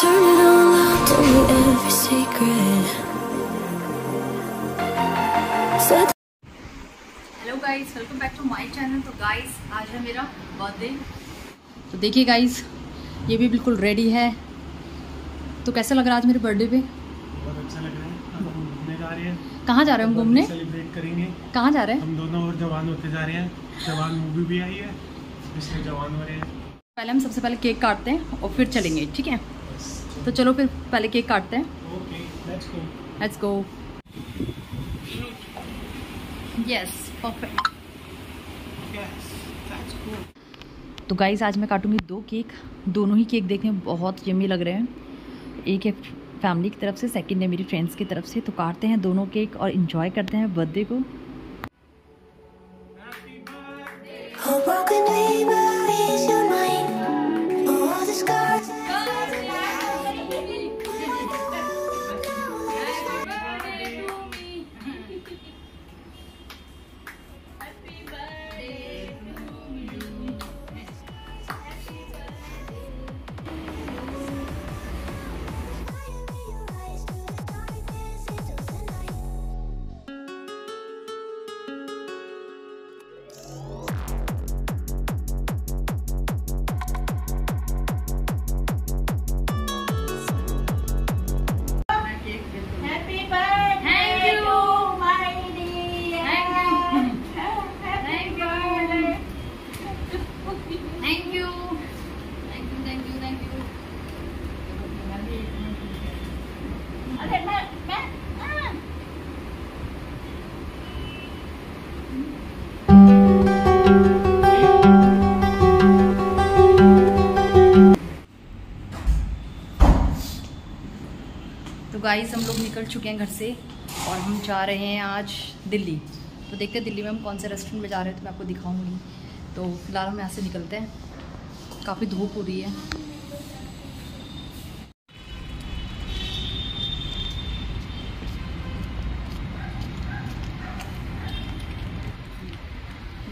Turn it all out, tell me every secret. Hello guys, welcome back to my channel. तो guys, आज है मेरा birthday. तो देखिए गाइस, ये भी बिल्कुल रेडी है। तो कैसा लग रहा है आज मेरे बर्थडे पे? बहुत अच्छा लग रहा है। हम घूमने जा रहे हैं। कहाँ जा रहे हैं हम घूमने? सेलिब्रेट करेंगे। कहाँ जा रहे हैं? हम दोनों और जवान होते जा रहे हैं। जवान मूवी भी आई है, इसलिए जवान हो रहे हैं। पहले हम सबसे पहले केक काटते हैं और फिर चलेंगे, ठीक है? तो चलो फिर पहले केक काटते हैं। Okay, let's go. Yes, perfect. तो गाइस, आज मैं काटूंगी 2 केक। दोनों ही केक देखने में बहुत यम्मी लग रहे हैं। एक है फैमिली की तरफ से, सेकंड है मेरी फ्रेंड्स की तरफ से। तो काटते हैं दोनों केक और इन्जॉय करते हैं बर्थडे को। गाइस, हम लोग निकल चुके हैं घर से और हम जा रहे हैं आज दिल्ली। तो देखते हैं दिल्ली में हम कौन से रेस्टोरेंट में जा रहे हैं, तो मैं आपको दिखाऊंगी। तो फिलहाल हम यहाँ से निकलते हैं। काफ़ी धूप हो रही है।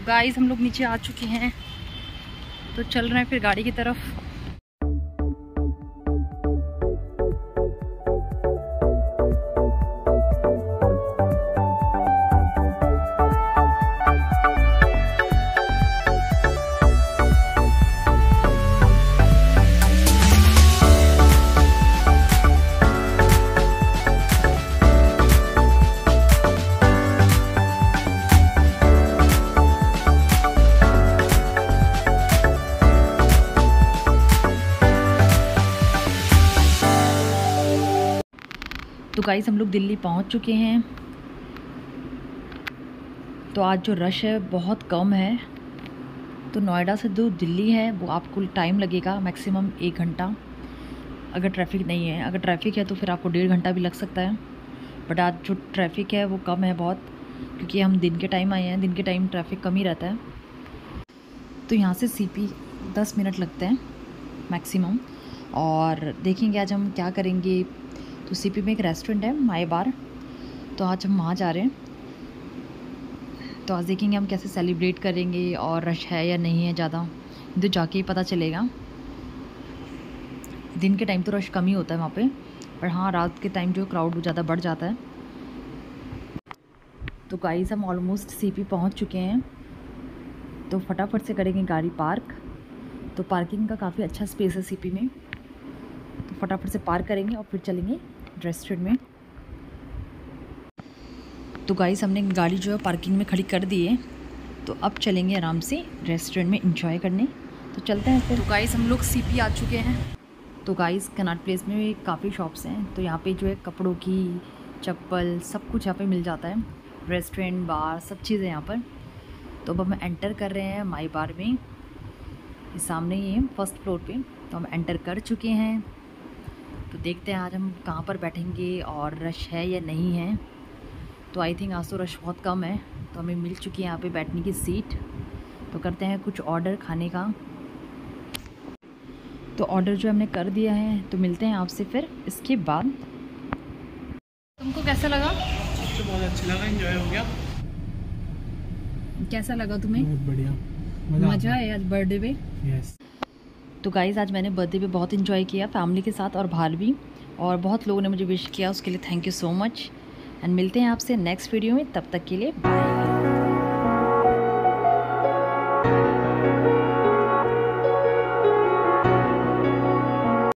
गाइस, हम लोग नीचे आ चुके हैं। तो चल रहे हैं फिर गाड़ी की तरफ। तो गाइस, हम लोग दिल्ली पहुंच चुके हैं। तो आज जो रश है बहुत कम है। तो नोएडा से जो दिल्ली है वो आपको टाइम लगेगा मैक्सिमम 1 घंटा, अगर ट्रैफिक नहीं है। अगर ट्रैफिक है तो फिर आपको 1.5 घंटा भी लग सकता है। बट आज जो ट्रैफिक है वो कम है बहुत, क्योंकि हम दिन के टाइम आए हैं। दिन के टाइम ट्रैफिक कम ही रहता है। तो यहाँ से सीपी 10 मिनट लगते हैं मैक्सिमम। और देखेंगे आज हम क्या करेंगे। तो सीपी में एक रेस्टोरेंट है, माय बार। तो आज हम वहाँ जा रहे हैं। तो आज देखेंगे हम कैसे सेलिब्रेट करेंगे और रश है या नहीं है ज़्यादा, तो जाके ही पता चलेगा। दिन के टाइम तो रश कम ही होता है वहाँ पे, पर हाँ, रात के टाइम जो क्राउड ज़्यादा बढ़ जाता है। तो गाइस, हम ऑलमोस्ट सीपी पहुँच चुके हैं। तो फटाफट से करेंगे गाड़ी पार्क। तो पार्किंग का काफ़ी अच्छा स्पेस है सीपी में। तो फटाफट से पार्क करेंगे और फिर चलेंगे रेस्टोरेंट में। तो गाइस, हमने गाड़ी जो है पार्किंग में खड़ी कर दी है। तो अब चलेंगे आराम से रेस्टोरेंट में इंजॉय करने। तो चलते हैं फिर। तो गाइस, हम लोग सीपी आ चुके हैं। तो गाइस, कनॉट प्लेस में काफ़ी शॉप्स हैं। तो यहाँ पे जो है कपड़ों की, चप्पल, सब कुछ यहाँ पे मिल जाता है। रेस्टोरेंट, बार, सब चीज़ें यहाँ पर। तो अब हम एंटर कर रहे हैं माय बार में। सामने ही है, फर्स्ट फ्लोर पर। तो हम एंटर कर चुके हैं। तो देखते हैं आज हम कहाँ पर बैठेंगे और रश है या नहीं है। तो आई थिंक आज तो रश बहुत कम है। तो हमें मिल चुकी है यहाँ पे बैठने की सीट। तो करते हैं कुछ ऑर्डर खाने का। तो ऑर्डर जो हमने कर दिया है। तो मिलते हैं आपसे फिर इसके बाद। तुमको कैसा लगा? तो बहुत अच्छा लगा, एंजॉय हो गया। कैसा लगा तुम्हें? बहुत बढ़िया, मज़ा आया आज बर्थडे पे। यस। तो गाइज़ आज मैंने बर्थडे पे बहुत इन्जॉय किया फैमिली के साथ और बाहर भी, और बहुत लोगों ने मुझे विश किया, उसके लिए thank you so much. And मिलते हैं आपसे नेक्स्ट वीडियो में, तब तक के लिए बाय।